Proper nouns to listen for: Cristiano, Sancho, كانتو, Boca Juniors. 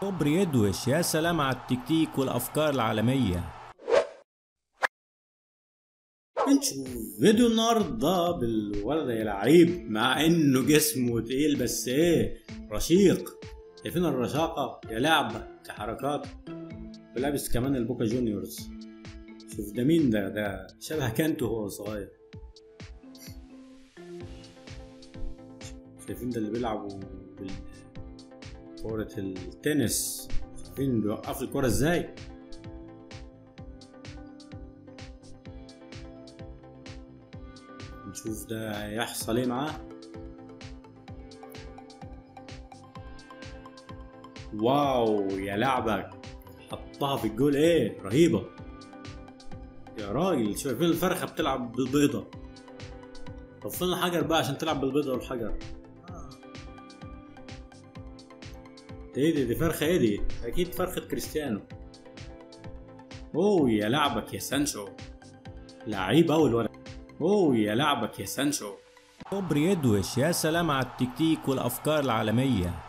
كوبري يدوش. يا سلام على التكتيك والافكار العالميه. هنشوف فيديو النهارده بالولد العريب، مع انه جسمه تقيل بس ايه رشيق. شايفين الرشاقه يا لعبه كحركات، ولابس كمان البوكا جونيورز. شوف ده مين ده شبه كانتو وهو صغير. شايفين ده اللي بيلعبوا كرة التنس، شايفين بيوقفوا الكرة ازاي. نشوف ده هيحصل ايه معاه. واو يا لعبك، حطها في الجول، ايه رهيبة يا راجل. شايفين الفرخة بتلعب بالبيضة، طف لنا حجر بقى عشان تلعب بالبيضة والحجر. ايه دي فرخة، ايه دي؟ اكيد فرخة كريستيانو. اوه يا لعبك يا سانشو، لعيب اوي الولد. اوه يا لعبك يا سانشو. كوبري يدوش. يا سلام على التكتيك والافكار العالمية.